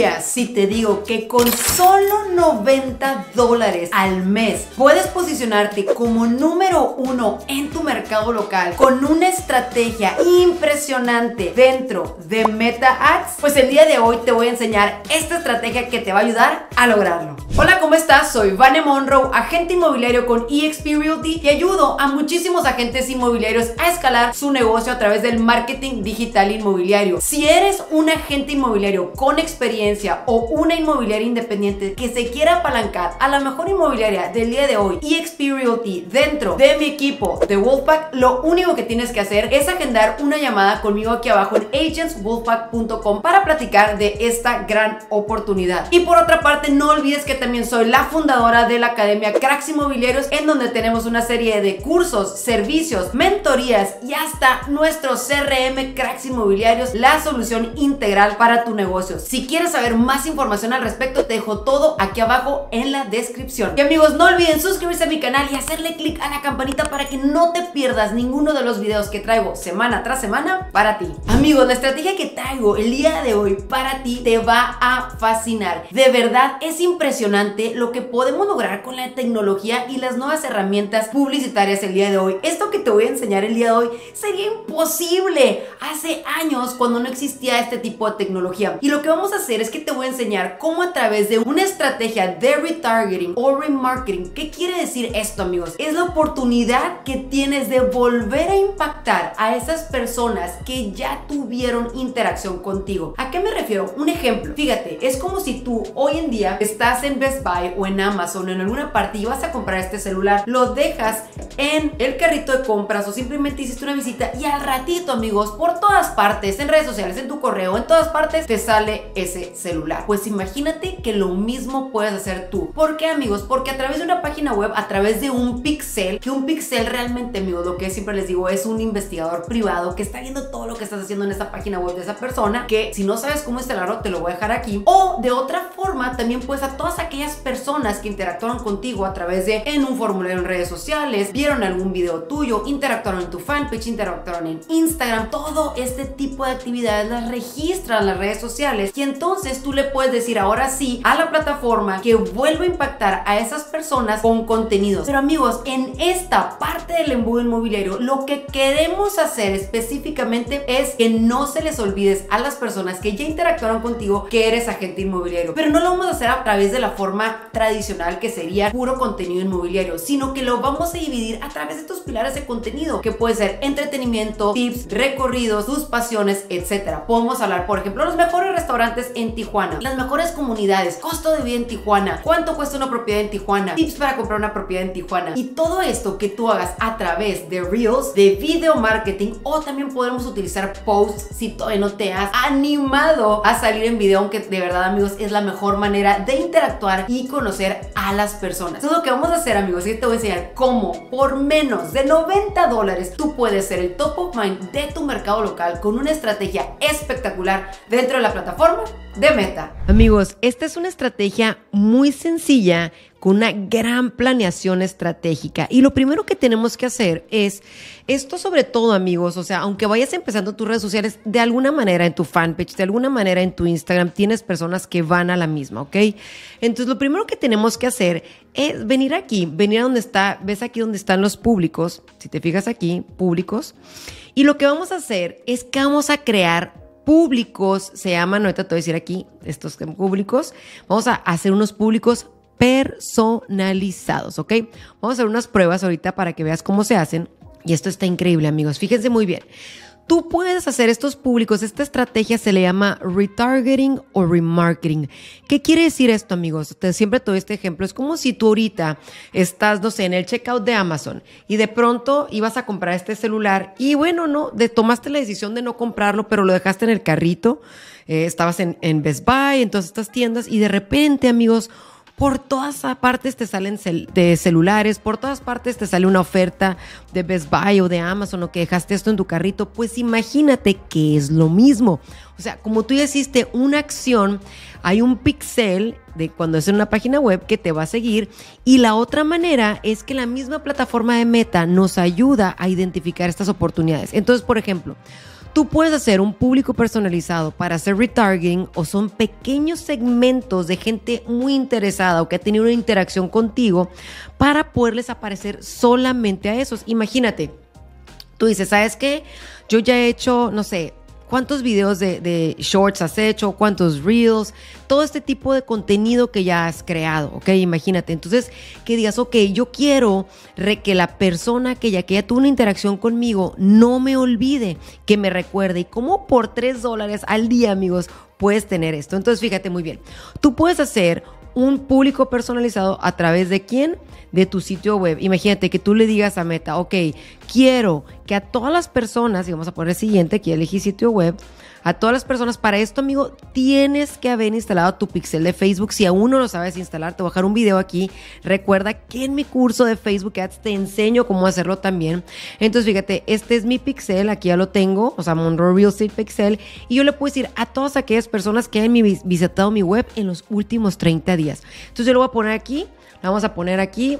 mentiría si te digo que con solo $90 al mes puedes posicionarte como número uno en tu mercado local con una estrategia impresionante dentro de Meta Ads. Pues el día de hoy te voy a enseñar esta estrategia que te va a ayudar a lograrlo. Hola, ¿cómo estás? Soy Vane Monroe, agente inmobiliario con eXp Realty, y ayudo a muchísimos agentes inmobiliarios a escalar su negocio a través del marketing digital inmobiliario. Si eres un agente inmobiliario con experiencia o una inmobiliaria independiente que se quiera apalancar a la mejor inmobiliaria del día de hoy, eXp Realty, dentro de mi equipo de Wolfpack, lo único que tienes que hacer es agendar una llamada conmigo aquí abajo en agentswolfpack.com para platicar de esta gran oportunidad. Y por otra parte, no olvides que también soy la fundadora de la academia Cracks Inmobiliarios, en donde tenemos una serie de cursos, servicios, mentorías y hasta nuestro CRM Cracks Inmobiliarios, la solución integral para tu negocio. Si quieres saber más información al respecto, te dejo todo aquí abajo en la descripción. Y amigos, no olviden suscribirse a mi canal y hacerle clic a la campanita para que no te pierdas ninguno de los videos que traigo semana tras semana para ti. Amigos, la estrategia que traigo el día de hoy para ti te va a fascinar. De verdad, es impresionante lo que podemos lograr con la tecnología y las nuevas herramientas publicitarias el día de hoy. Esto que te voy a enseñar el día de hoy sería imposible hace años, cuando no existía este tipo de tecnología. Y lo que vamos a hacer es que te voy a enseñar cómo, a través de una estrategia de retargeting o remarketing. ¿Qué quiere decir esto, amigos? Es la oportunidad que tienes de volver a impactar a esas personas que ya tuvieron interacción contigo. ¿A qué me refiero? Un ejemplo. Fíjate, es como si tú hoy en día estás en Best Buy o en Amazon, en alguna parte, y vas a comprar este celular, lo dejas en el carrito de compras o simplemente hiciste una visita, y al ratito, amigos, por todas partes, en redes sociales, en tu correo, en todas partes, te sale ese celular. Pues imagínate que lo mismo puedes hacer tú. ¿Por qué, amigos? Porque a través de una página web, a través de un pixel, que un pixel realmente, amigos, lo que siempre les digo, es un investigador privado que está viendo todo lo que estás haciendo en esa página web de esa persona, que si no sabes cómo instalarlo, te lo voy a dejar aquí. O de otra forma, también puedes a todas aquellas personas que interactuaron contigo a través de, en un formulario en redes sociales, vieron algún video tuyo, interactuaron en tu fanpage, interactuaron en Instagram, todo este tipo de actividades las registran las redes sociales, y entonces tú le puedes decir ahora sí a la plataforma que vuelva a impactar a esas personas con contenidos. Pero amigos, en esta parte del embudo inmobiliario, lo que queremos hacer específicamente es que no se les olvides a las personas que ya interactuaron contigo que eres agente inmobiliario. Pero no lo vamos a hacer a través de la forma tradicional, que sería puro contenido inmobiliario, sino que lo vamos a dividir a través de tus pilares de contenido, que puede ser entretenimiento, tips, recorridos, tus pasiones, etcétera. Podemos hablar, por ejemplo, los mejores restaurantes en Tijuana, las mejores comunidades, costo de vida en Tijuana, cuánto cuesta una propiedad en Tijuana, tips para comprar una propiedad en Tijuana, y todo esto que tú hagas a través de reels, de video marketing, o también podemos utilizar posts si todavía no te has animado a salir en video, aunque de verdad, amigos, es la mejor manera de interactuar y conocer a las personas. Entonces, lo que vamos a hacer, amigos, es que te voy a enseñar cómo por menos de $90 tú puedes ser el top of mind de tu mercado local con una estrategia espectacular dentro de la plataforma de Meta. Amigos, esta es una estrategia muy sencilla, con una gran planeación estratégica. Y lo primero que tenemos que hacer es esto, sobre todo, amigos, o sea, aunque vayas empezando tus redes sociales, de alguna manera en tu fanpage, de alguna manera en tu Instagram, tienes personas que van a la misma, ¿ok? Entonces, lo primero que tenemos que hacer es venir aquí, venir a donde está, ves aquí donde están los públicos, si te fijas aquí, públicos, y lo que vamos a hacer es que vamos a crear públicos, se llaman, ahorita te voy a decir aquí, estos públicos, vamos a hacer unos públicos personalizados, ¿ok? Vamos a hacer unas pruebas ahorita para que veas cómo se hacen. Y esto está increíble, amigos. Fíjense muy bien. Tú puedes hacer estos públicos. Esta estrategia se le llama retargeting o remarketing. ¿Qué quiere decir esto, amigos? Siempre te doy este ejemplo. Es como si tú ahorita estás, no sé, en el checkout de Amazon y de pronto ibas a comprar este celular y bueno, no, tomaste la decisión de no comprarlo, pero lo dejaste en el carrito. Estabas en Best Buy, en todas estas tiendas, y de repente, amigos, por todas partes te salen celulares, por todas partes te sale una oferta de Best Buy o de Amazon, o que dejaste esto en tu carrito. Pues imagínate que es lo mismo. O sea, como tú ya hiciste una acción, hay un pixel de cuando es en una página web que te va a seguir, y la otra manera es que la misma plataforma de Meta nos ayuda a identificar estas oportunidades. Entonces, por ejemplo, Tú puedes hacer un público personalizado para hacer retargeting, o son pequeños segmentos de gente muy interesada o que ha tenido una interacción contigo para poderles aparecer solamente a esos. Imagínate, tú dices, ¿sabes qué? Yo ya he hecho, no sé, cuántos videos de shorts has hecho, cuántos reels, todo este tipo de contenido que ya has creado, ¿ok? Imagínate, entonces, que digas, ok, yo quiero que la persona que ya tuvo una interacción conmigo no me olvide, que me recuerde. Y como por $3 al día, amigos, puedes tener esto. Entonces, fíjate muy bien, tú puedes hacer un público personalizado a través de ¿quién? De tu sitio web. Imagínate que tú le digas a Meta, ok, quiero que a todas las personas, y vamos a poner el siguiente, aquí elegí sitio web, a todas las personas, para esto, amigo, tienes que haber instalado tu pixel de Facebook. Si aún no lo sabes instalar, te voy a dejar un video aquí. Recuerda que en mi curso de Facebook Ads te enseño cómo hacerlo también. Entonces, fíjate, este es mi pixel, aquí ya lo tengo, o sea, Monroe Real Estate Pixel, y yo le puedo decir a todas aquellas personas que han visitado mi web en los últimos 30 días. Entonces, yo lo voy a poner aquí, la vamos a poner aquí,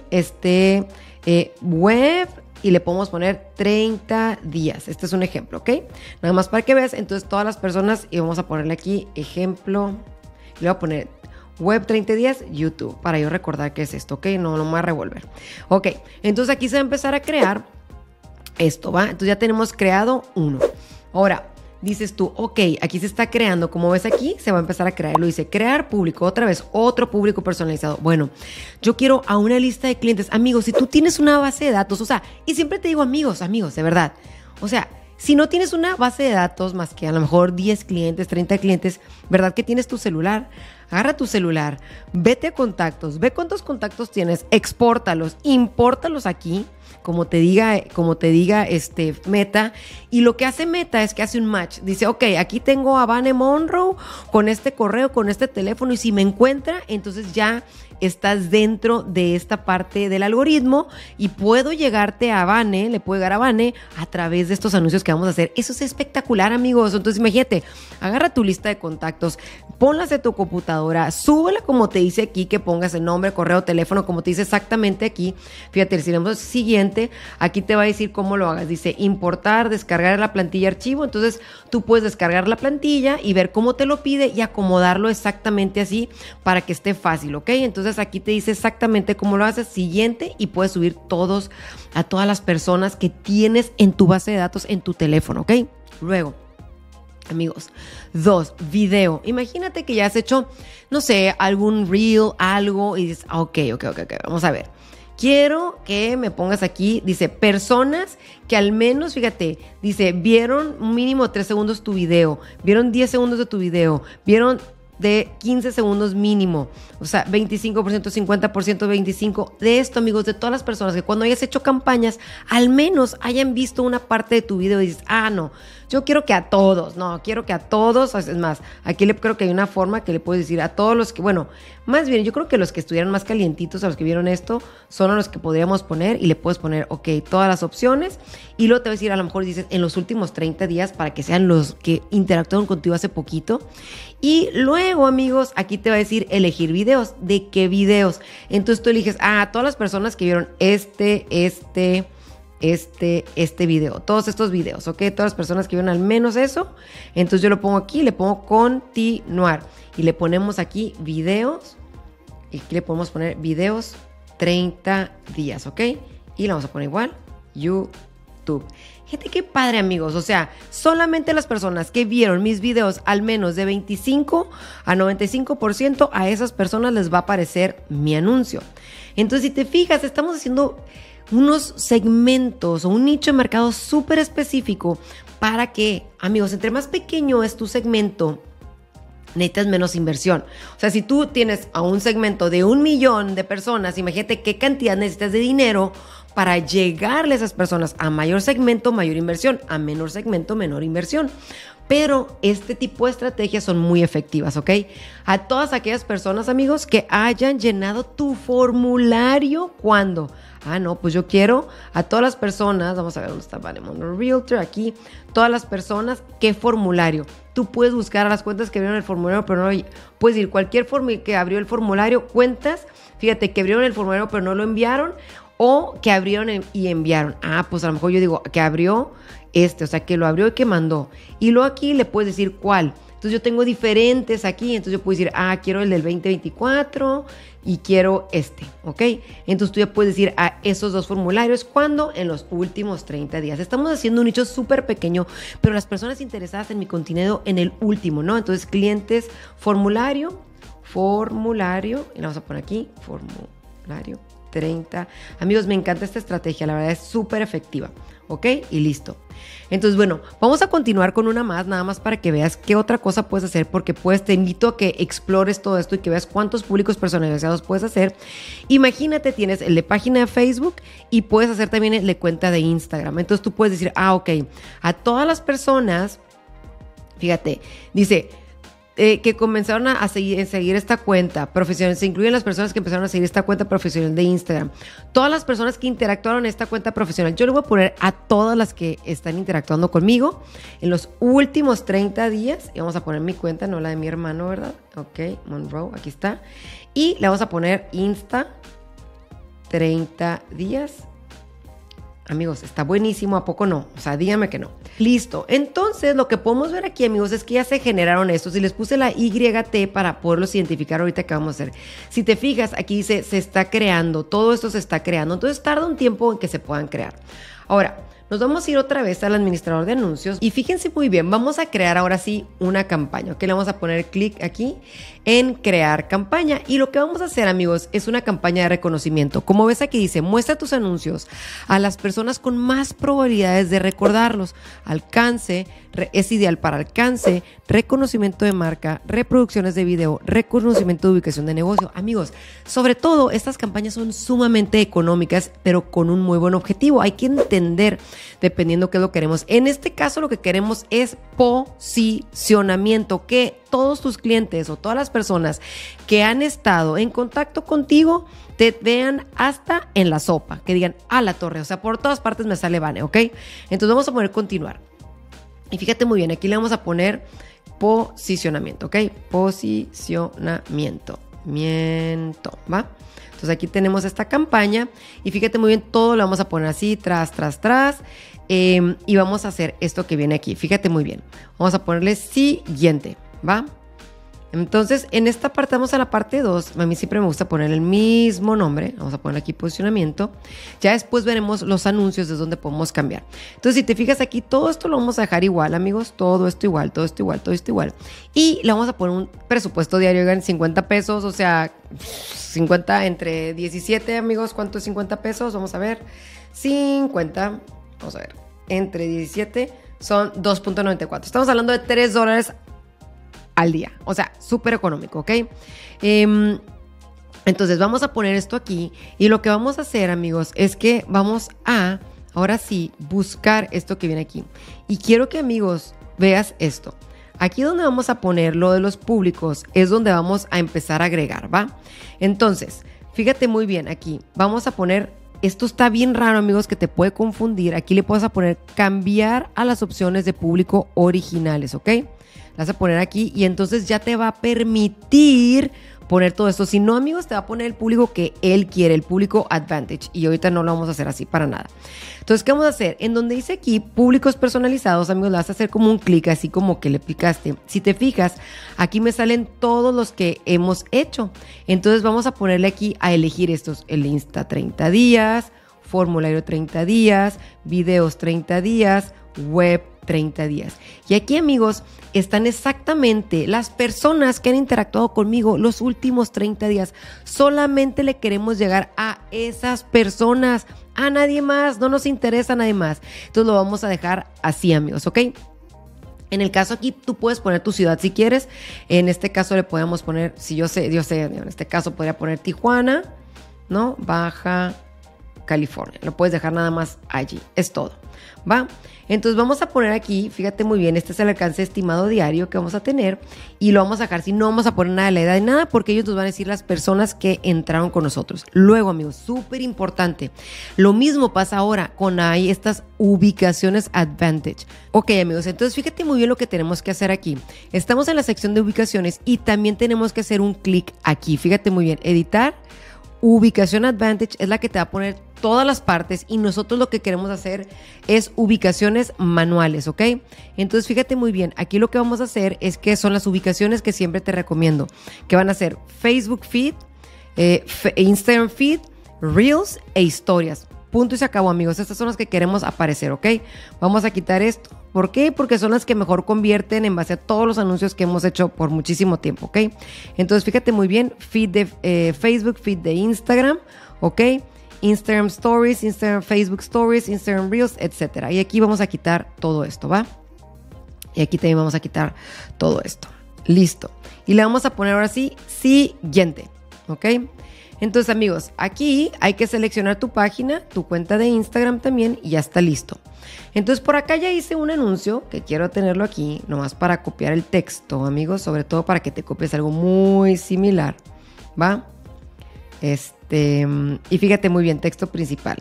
web, y le podemos poner 30 días. Este es un ejemplo, ¿ok? Nada más para que veas. Entonces, todas las personas, y vamos a ponerle aquí ejemplo, le voy a poner web 30 días, YouTube, para yo recordar qué es esto, ¿ok? No, no me voy a revolver. Ok, entonces aquí se va a empezar a crear esto, ¿va? Entonces ya tenemos creado uno. Ahora, dices tú, ok, aquí se está creando, como ves aquí, se va a empezar a crear, lo dice, crear público, otra vez, otro público personalizado. Bueno, yo quiero a una lista de clientes. Amigos, si tú tienes una base de datos, o sea, y siempre te digo amigos, de verdad, o sea, si no tienes una base de datos más que a lo mejor 10 clientes, 30 clientes, ¿verdad que tienes tu celular? Agarra tu celular, vete a contactos, ve cuántos contactos tienes, expórtalos, impórtalos aquí, como te diga Meta. Y lo que hace Meta es que hace un match. Dice, ok, aquí tengo a Vane Monroe con este correo, con este teléfono, y si me encuentra, entonces ya estás dentro de esta parte del algoritmo y puedo llegarte a Vane, le puedo llegar a Vane a través de estos anuncios que vamos a hacer. Eso es espectacular, amigos. Entonces, imagínate, agarra tu lista de contactos, ponlas de tu computadora, súbela como te dice aquí, que pongas el nombre, correo, teléfono, como te dice exactamente aquí. Fíjate, si vemos el siguiente, aquí te va a decir cómo lo hagas. Dice importar, descargar la plantilla archivo. Entonces, tú puedes descargar la plantilla y ver cómo te lo pide y acomodarlo exactamente así para que esté fácil, ¿ok? Entonces, aquí te dice exactamente cómo lo haces, siguiente, y puedes subir a todas las personas que tienes en tu base de datos en tu teléfono, ¿ok? Luego, amigos, 2, video. Imagínate que ya has hecho, no sé, algún reel, algo, y dices, ok, vamos a ver. Quiero que me pongas aquí, dice, personas que al menos, fíjate, dice, vieron mínimo 3 segundos tu video, vieron 10 segundos de tu video, vieron de 15 segundos mínimo, o sea, 25%, 50%, 25%. De esto, amigos, de todas las personas que cuando hayas hecho campañas, al menos hayan visto una parte de tu video y dices, ah, no, yo quiero que a todos, no, quiero que a todos. Es más, aquí creo que hay una forma que le puedes decir a todos los que, bueno, más bien, yo creo que los que estuvieran más calientitos, a los que vieron esto, son a los que podríamos poner, y le puedes poner, ok, todas las opciones, y luego te va a decir, a lo mejor dices, en los últimos 30 días, para que sean los que interactuaron contigo hace poquito. Y luego, amigos, aquí te va a decir elegir videos. ¿De qué videos? Entonces tú eliges a todas las personas que vieron este video, todos estos videos, ¿ok? Todas las personas que vieron al menos eso. Entonces yo lo pongo aquí, le pongo continuar y le ponemos aquí videos, y aquí le podemos poner videos 30 días, ¿ok? Y le vamos a poner igual YouTube. Gente, qué padre, amigos. O sea, solamente las personas que vieron mis videos al menos de 25 a 95%, a esas personas les va a aparecer mi anuncio. Entonces, si te fijas, estamos haciendo unos segmentos o un nicho de mercado súper específico para que, amigos, entre más pequeño es tu segmento, necesitas menos inversión. O sea, si tú tienes a un segmento de 1 millón de personas, imagínate qué cantidad necesitas de dinero para llegarle a esas personas. A mayor segmento, mayor inversión; a menor segmento, menor inversión. Pero este tipo de estrategias son muy efectivas, ¿ok? A todas aquellas personas, amigos, que hayan llenado tu formulario, ¿cuándo? Ah, no, pues yo quiero a todas las personas, vamos a ver dónde está Vane Monroe Realtor, aquí, todas las personas, ¿qué formulario? Tú puedes buscar a las cuentas que abrieron el formulario, pero no, puedes ir cualquier que abrió el formulario, cuentas, fíjate, que abrieron el formulario pero no lo enviaron, o que abrieron y enviaron. Ah, pues a lo mejor yo digo que abrió o sea, que lo abrió y que mandó. Y luego aquí le puedes decir cuál. Entonces yo tengo diferentes aquí, entonces yo puedo decir, ah, quiero el del 2024 y quiero este, ¿ok? Entonces tú ya puedes decir a esos dos formularios, ¿cuándo? En los últimos 30 días. Estamos haciendo un nicho súper pequeño, pero las personas interesadas en mi contenido en el último, ¿no? Entonces clientes, formulario, y la vamos a poner aquí, formulario 30. Amigos, me encanta esta estrategia, la verdad es súper efectiva, ¿ok? Y listo. Entonces, bueno, vamos a continuar con una más, nada más para que veas qué otra cosa puedes hacer, porque pues te invito a que explores todo esto y que veas cuántos públicos personalizados puedes hacer. Imagínate, tienes el de página de Facebook y puedes hacer también el de cuenta de Instagram. Entonces tú puedes decir, ah, ok, a todas las personas, fíjate, dice... que comenzaron a seguir esta cuenta profesional. Se incluyen las personas que empezaron a seguir esta cuenta profesional de Instagram. Todas las personas que interactuaron en esta cuenta profesional. Yo le voy a poner a todas las que están interactuando conmigo en los últimos 30 días. Y vamos a poner mi cuenta, no la de mi hermano, ¿verdad? Ok, Monroe, aquí está. Y le vamos a poner Insta 30 días. Amigos, está buenísimo, ¿a poco no? O sea, díganme que no. Listo. Entonces, lo que podemos ver aquí, amigos, es que ya se generaron estos. Y les puse la YT para poderlos identificar ahorita que vamos a hacer. Si te fijas, aquí dice, se está creando. Todo esto se está creando. Entonces, tarda un tiempo en que se puedan crear. Ahora, nos vamos a ir otra vez al administrador de anuncios. Y fíjense muy bien, vamos a crear ahora sí una campaña. Ok, le vamos a poner clic aquí en crear campaña. Y lo que vamos a hacer, amigos, es una campaña de reconocimiento. Como ves aquí dice, muestra tus anuncios a las personas con más probabilidades de recordarlos. Alcance, es ideal para alcance, reconocimiento de marca, reproducciones de video, reconocimiento de ubicación de negocio. Amigos, sobre todo, estas campañas son sumamente económicas, pero con un muy buen objetivo. Hay que entender... dependiendo qué es lo que queremos. En este caso lo que queremos es posicionamiento, que todos tus clientes o todas las personas que han estado en contacto contigo te vean hasta en la sopa, que digan a la torre, o sea, por todas partes me sale Vane, ¿ok? Entonces vamos a poner continuar. Y fíjate muy bien, aquí le vamos a poner posicionamiento, ¿ok? Posicionamiento. Miento, ¿va? Entonces aquí tenemos esta campaña y fíjate muy bien, todo lo vamos a poner así, tras, y vamos a hacer esto que viene aquí, fíjate muy bien, vamos a ponerle siguiente, ¿va? Entonces en esta parte vamos a la parte 2, a mí siempre me gusta poner el mismo nombre, vamos a poner aquí posicionamiento, ya después veremos los anuncios desde donde podemos cambiar. Entonces si te fijas aquí, todo esto lo vamos a dejar igual, amigos, todo esto igual, y le vamos a poner un presupuesto diario, oigan, 50 pesos, o sea... 50 entre 17, amigos, ¿cuánto es 50 pesos? Vamos a ver, 50, vamos a ver, entre 17 son 2.94. Estamos hablando de $3 al día, o sea, súper económico, ¿ok? Entonces vamos a poner esto aquí y lo que vamos a hacer, amigos, es que vamos a, ahora sí, buscar esto que viene aquí. Y quiero que, amigos, veas esto. Aquí donde vamos a poner lo de los públicos es donde vamos a empezar a agregar, ¿va? Entonces, fíjate muy bien aquí. Vamos a poner, esto está bien raro, amigos, que te puede confundir. Aquí le puedes poner cambiar a las opciones de público originales, ¿ok? Las vas a poner aquí y entonces ya te va a permitir poner todo esto. Si no, amigos, te va a poner el público que él quiere, el público advantage. Y ahorita no lo vamos a hacer así para nada. Entonces, ¿qué vamos a hacer? En donde dice aquí públicos personalizados, amigos, le vas a hacer como un clic, así como que le picaste. Si te fijas, aquí me salen todos los que hemos hecho. Entonces, vamos a ponerle aquí a elegir estos. El Insta 30 días, formulario 30 días, videos 30 días, web 30 días. Y aquí, amigos, están exactamente las personas que han interactuado conmigo los últimos 30 días. Solamente le queremos llegar a esas personas, a nadie más, no nos interesa a nadie más. Entonces lo vamos a dejar así, amigos, ¿ok? En el caso aquí tú puedes poner tu ciudad si quieres. En este caso le podemos poner, si yo sé, en este caso podría poner Tijuana, ¿no? Baja California. Lo puedes dejar nada más allí. Es todo, ¿va? Entonces vamos a poner aquí, fíjate muy bien, este es el alcance estimado diario que vamos a tener y lo vamos a dejar, si no vamos a poner nada de la edad ni nada porque ellos nos van a decir las personas que entraron con nosotros. Luego, amigos, súper importante, lo mismo pasa ahora con ahí estas ubicaciones advantage. Ok, amigos, entonces fíjate muy bien lo que tenemos que hacer aquí. Estamos en la sección de ubicaciones y también tenemos que hacer un clic aquí, fíjate muy bien, editar. Ubicación advantage es la que te va a poner todas las partes, y nosotros lo que queremos hacer es ubicaciones manuales, ¿ok? Entonces fíjate muy bien, aquí lo que vamos a hacer es que son las ubicaciones que siempre te recomiendo, que van a ser Facebook Feed, Instagram Feed, Reels e Historias. Punto y se acabó, amigos. Estas son las que queremos aparecer, ¿ok? Vamos a quitar esto. ¿Por qué? Porque son las que mejor convierten en base a todos los anuncios que hemos hecho por muchísimo tiempo, ¿ok? Entonces, fíjate muy bien, feed de Facebook, feed de Instagram, ¿ok? Instagram Stories, Instagram Facebook Stories, Instagram Reels, etc. Y aquí vamos a quitar todo esto, ¿va? Y aquí también vamos a quitar todo esto. Listo. Y le vamos a poner ahora sí, siguiente, ¿ok? Entonces, amigos, aquí hay que seleccionar tu página, tu cuenta de Instagram también, y ya está listo. Entonces, por acá ya hice un anuncio que quiero tenerlo aquí, nomás para copiar el texto, amigos, sobre todo para que te copies algo muy similar, ¿va? Y fíjate muy bien, texto principal.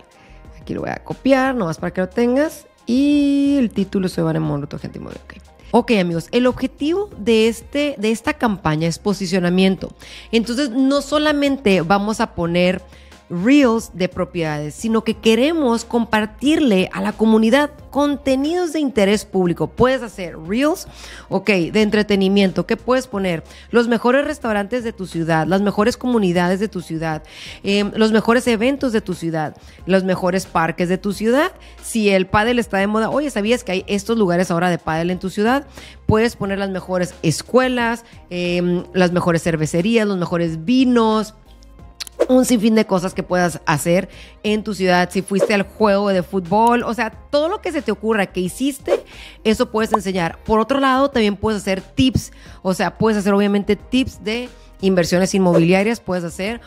Aquí lo voy a copiar, nomás para que lo tengas, y el título se va a Monroe, tu agente inmobiliario, ok. Ok, amigos, el objetivo de esta campaña es posicionamiento. Entonces, no solamente vamos a poner reels de propiedades, sino que queremos compartirle a la comunidad contenidos de interés público. Puedes hacer reels, ok, de entretenimiento. ¿Qué puedes poner? Los mejores restaurantes de tu ciudad, las mejores comunidades de tu ciudad, los mejores eventos de tu ciudad, los mejores parques de tu ciudad. Si el pádel está de moda, oye, ¿sabías que hay estos lugares ahora de pádel en tu ciudad? Puedes poner las mejores escuelas, las mejores cervecerías, los mejores vinos, un sinfín de cosas que puedas hacer en tu ciudad. Si fuiste al juego de fútbol, o sea, todo lo que se te ocurra que hiciste, eso puedes enseñar. Por otro lado, también puedes hacer tips, o sea, puedes hacer obviamente tips de inversiones inmobiliarias, puedes hacer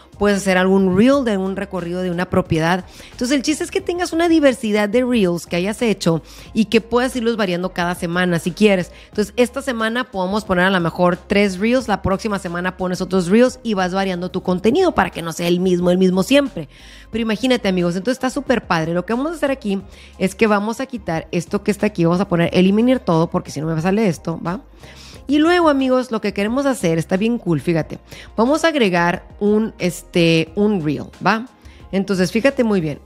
algún reel de un recorrido de una propiedad. Entonces, el chiste es que tengas una diversidad de reels que hayas hecho y que puedas irlos variando cada semana si quieres. Entonces, esta semana podemos poner a lo mejor 3 reels, la próxima semana pones otros reels y vas variando tu contenido para que no sea el mismo siempre. Pero imagínate, amigos, entonces está súper padre. Lo que vamos a hacer aquí es que vamos a quitar esto que está aquí, vamos a poner eliminar todo porque si no me sale esto, ¿va? Y luego, amigos, lo que queremos hacer está bien cool, fíjate. Vamos a agregar un reel, ¿va? Entonces, fíjate muy bien.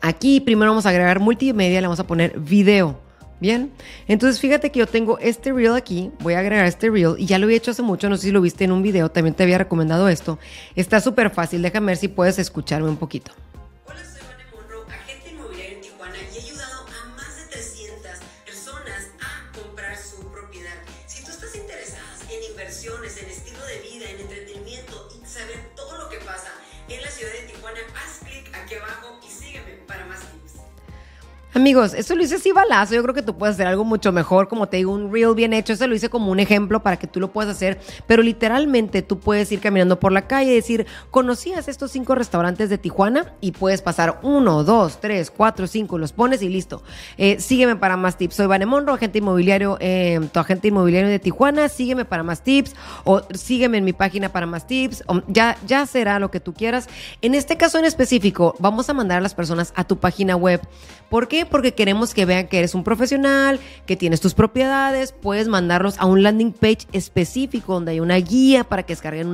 Aquí primero vamos a agregar multimedia, le vamos a poner video, ¿bien? Entonces, fíjate que yo tengo este reel aquí, voy a agregar este reel y ya lo he hecho hace mucho, no sé si lo viste en un video, también te había recomendado esto. Está súper fácil, déjame ver si puedes escucharme un poquito. Hola, soy Vane Monroe, agente inmobiliario en Tijuana y he ayudado a más de 300 personas a comprar su propiedad. Si tú estás interesadas en inversiones, en estilo de vida, en entretenimiento y saber todo lo que pasa en la ciudad de Tijuana, haz clic aquí abajo y sígueme para más tips. Amigos, eso lo hice así balazo, yo creo que tú puedes hacer algo mucho mejor, como te digo, un reel bien hecho, eso lo hice como un ejemplo para que tú lo puedas hacer, pero literalmente tú puedes ir caminando por la calle y decir, ¿conocías estos 5 restaurantes de Tijuana? Y puedes pasar 1, 2, 3, 4, 5, los pones y listo. Sígueme para más tips, soy Vane Monroe, agente inmobiliario, tu agente inmobiliario de Tijuana, sígueme para más tips, o sígueme en mi página para más tips, o ya será lo que tú quieras. En este caso en específico, vamos a mandar a las personas a tu página web. ¿Por qué? Porque queremos que vean que eres un profesional, que tienes tus propiedades, puedes mandarlos a un landing page específico donde hay una guía para que descarguen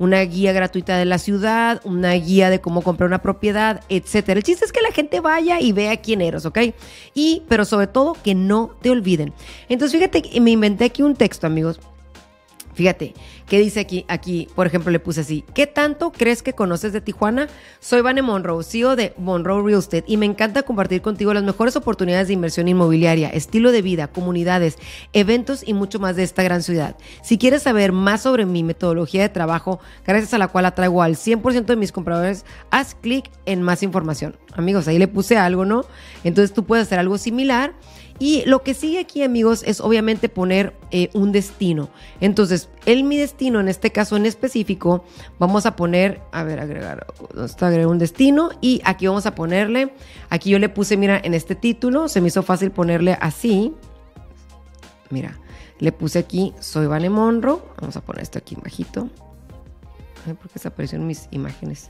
una guía gratuita de la ciudad, una guía de cómo comprar una propiedad, etcétera. El chiste es que la gente vaya y vea quién eres, ¿ok? Pero sobre todo que no te olviden. Entonces, fíjate, me inventé aquí un texto, amigos. Fíjate, ¿qué dice aquí? Por ejemplo, le puse así, ¿qué tanto crees que conoces de Tijuana? Soy Vane Monroe, CEO de Monroe Real Estate y me encanta compartir contigo las mejores oportunidades de inversión inmobiliaria, estilo de vida, comunidades, eventos y mucho más de esta gran ciudad. Si quieres saber más sobre mi metodología de trabajo, gracias a la cual atraigo al 100% de mis compradores, haz clic en más información. Amigos, ahí le puse algo, ¿no? Entonces tú puedes hacer algo similar. Y lo que sigue aquí, amigos, es obviamente poner un destino. Entonces, mi destino, en este caso en específico, vamos a poner, a ver, agregar un destino. Y aquí vamos a ponerle, aquí yo le puse, mira, en este título, se me hizo fácil ponerle así. Mira, le puse aquí, soy Vane Monroe. Vamos a poner esto aquí bajito. Ay, ¿por qué desaparecieron mis imágenes?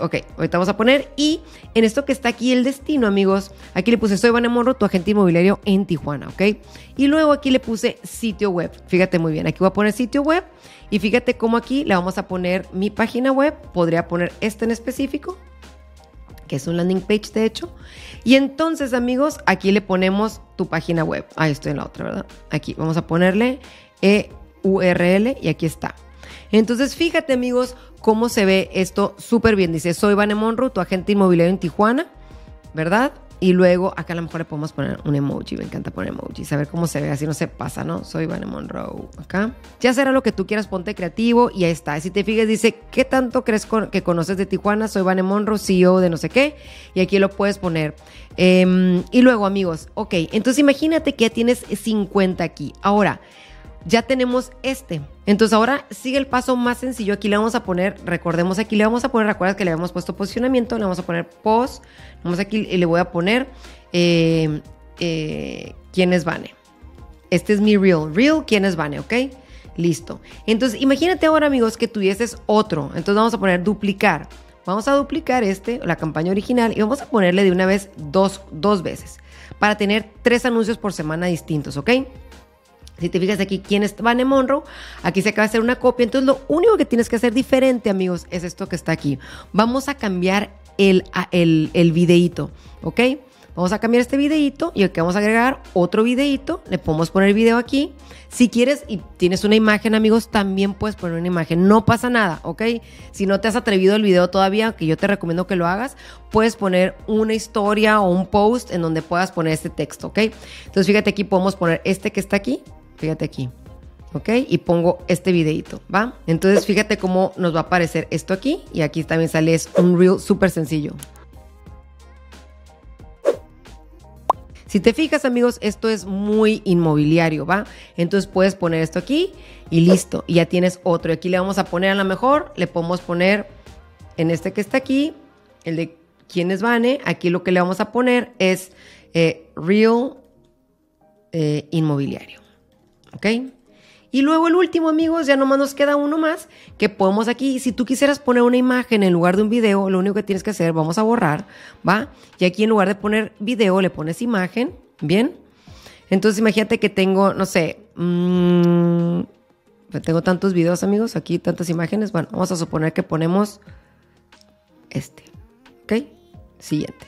Ok, ahorita vamos a poner, y en esto que está aquí el destino, amigos, aquí le puse soy Vane Monroe, tu agente inmobiliario en Tijuana, ¿ok? Y luego aquí le puse sitio web, fíjate muy bien, aquí voy a poner sitio web, y fíjate cómo aquí le vamos a poner mi página web, podría poner este en específico, que es un landing page de hecho. Y entonces, amigos, aquí le ponemos tu página web. Ahí estoy en la otra, ¿verdad? Aquí vamos a ponerle URL y aquí está. Entonces, fíjate, amigos, cómo se ve esto súper bien. Dice, soy Vane Monroe, tu agente inmobiliario en Tijuana, ¿verdad? Y luego acá a lo mejor le podemos poner un emoji. Me encanta poner emojis, a ver cómo se ve, así no se pasa, ¿no? Soy Vane Monroe, acá. Ya será lo que tú quieras, ponte creativo y ahí está. Si te fijas, dice, ¿qué tanto crees que conoces de Tijuana? Soy Vane Monroe, CEO de no sé qué. Y aquí lo puedes poner. Y luego, amigos, ok, entonces imagínate que ya tienes 50 aquí. Ahora, ya tenemos este. Entonces ahora sigue el paso más sencillo. Aquí le vamos a poner, recordemos, aquí le vamos a poner, recuerda que le habíamos puesto posicionamiento, le vamos a poner post, vamos aquí y le voy a poner quién es Vane. Este es mi reel, quién es Vane, ¿ok? Listo. Entonces imagínate ahora, amigos, que tuvieses otro. Entonces vamos a poner duplicar. Vamos a duplicar este, la campaña original, y vamos a ponerle de una vez dos veces para tener 3 anuncios por semana distintos, ¿ok? Si te fijas aquí, ¿quién es Vane Monroe? Aquí se acaba de hacer una copia. Entonces, lo único que tienes que hacer diferente, amigos, es esto que está aquí. Vamos a cambiar el videíto, ¿ok? Vamos a cambiar este videíto y aquí vamos a agregar otro videíto. Le podemos poner video aquí. Si quieres y tienes una imagen, amigos, también puedes poner una imagen. No pasa nada, ¿ok? Si no te has atrevido al video todavía, que yo te recomiendo que lo hagas, puedes poner una historia o un post en donde puedas poner este texto, ¿ok? Entonces, fíjate aquí, podemos poner este que está aquí. Fíjate aquí, ¿ok? Y pongo este videito, ¿va? Entonces, fíjate cómo nos va a aparecer esto aquí. Y aquí también sale un reel súper sencillo. Si te fijas, amigos, esto es muy inmobiliario, ¿va? Entonces, puedes poner esto aquí y listo. Y ya tienes otro. Y aquí le vamos a poner, a lo mejor, le podemos poner en este que está aquí, el de quién es Vane. Aquí lo que le vamos a poner es reel inmobiliario. ¿Ok? Y luego el último, amigos, ya nomás nos queda uno más que podemos aquí. Si tú quisieras poner una imagen en lugar de un video, lo único que tienes que hacer, vamos a borrar, ¿va? Y aquí en lugar de poner video, le pones imagen, ¿bien? Entonces imagínate que tengo, no sé, tengo tantos videos, amigos, aquí tantas imágenes. Bueno, vamos a suponer que ponemos este, ¿ok? Siguiente.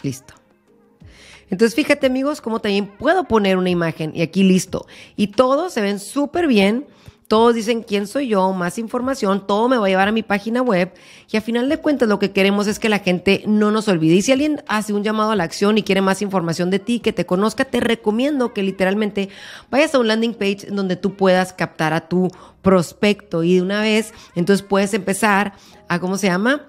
Listo. Entonces, fíjate, amigos, cómo también puedo poner una imagen y aquí listo. Y todos se ven súper bien. Todos dicen quién soy yo, más información, todo me va a llevar a mi página web. Y a final de cuentas lo que queremos es que la gente no nos olvide. Y si alguien hace un llamado a la acción y quiere más información de ti, que te conozca, te recomiendo que literalmente vayas a un landing page donde tú puedas captar a tu prospecto. Y de una vez, entonces puedes empezar a, ¿cómo se llama?,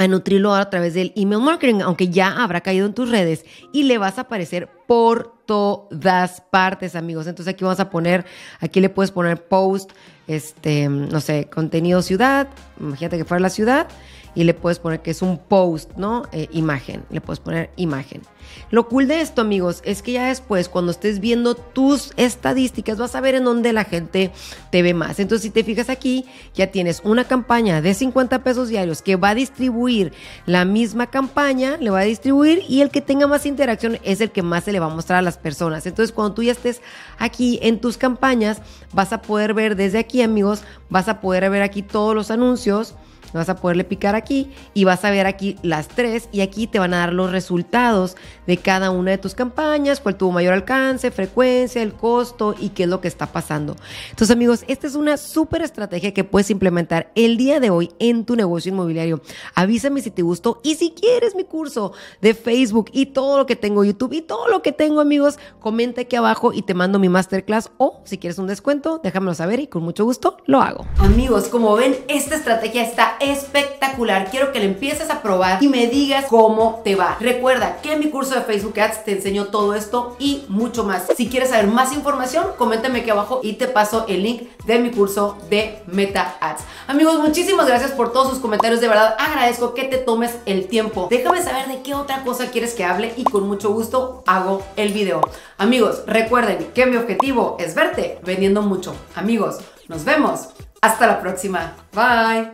a nutrirlo a través del email marketing, aunque ya habrá caído en tus redes y le vas a aparecer por todas partes, amigos. Entonces aquí vamos a poner, aquí le puedes poner post, no sé, contenido ciudad, imagínate que fuera la ciudad y le puedes poner que es un post, ¿no? Imagen, le puedes poner imagen. Lo cool de esto, amigos, es que ya después cuando estés viendo tus estadísticas vas a ver en dónde la gente te ve más. Entonces, si te fijas aquí, ya tienes una campaña de 50 pesos diarios que va a distribuir la misma campaña, le va a distribuir, y el que tenga más interacción es el que más se le va a mostrar a las personas. Entonces, cuando tú ya estés aquí en tus campañas, vas a poder ver desde aquí, amigos, vas a poder ver aquí todos los anuncios. Vas a poderle picar aquí y vas a ver aquí las 3 y aquí te van a dar los resultados de cada una de tus campañas, cuál tuvo mayor alcance, frecuencia, el costo y qué es lo que está pasando. Entonces, amigos, esta es una súper estrategia que puedes implementar el día de hoy en tu negocio inmobiliario. Avísame si te gustó y si quieres mi curso de Facebook y todo lo que tengo, YouTube y todo lo que tengo, amigos, comenta aquí abajo y te mando mi masterclass, o si quieres un descuento, déjamelo saber y con mucho gusto lo hago. Amigos, como ven, esta estrategia está espectacular. Quiero que le empieces a probar y me digas cómo te va. Recuerda que en mi curso de Facebook Ads te enseño todo esto y mucho más. Si quieres saber más información, coméntame aquí abajo y te paso el link de mi curso de Meta Ads. Amigos, muchísimas gracias por todos sus comentarios. De verdad, agradezco que te tomes el tiempo. Déjame saber de qué otra cosa quieres que hable y con mucho gusto hago el video. Amigos, recuerden que mi objetivo es verte vendiendo mucho. Amigos, nos vemos. Hasta la próxima. Bye.